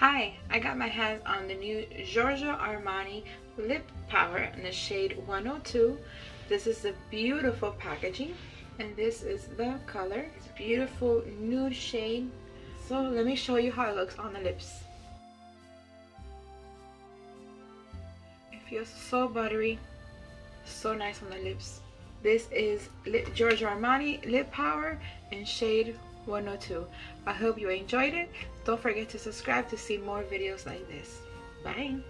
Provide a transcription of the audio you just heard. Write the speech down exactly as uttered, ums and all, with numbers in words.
Hi, I got my hands on the new Giorgio Armani Lip Power in the shade one oh two. This is the beautiful packaging and this is the color. It's a beautiful nude shade. So let me show you how it looks on the lips. It feels so buttery, so nice on the lips. This is Lip Giorgio Armani Lip Power in shade one oh two. I hope you enjoyed it. Don't forget to subscribe to see more videos like this. Bye!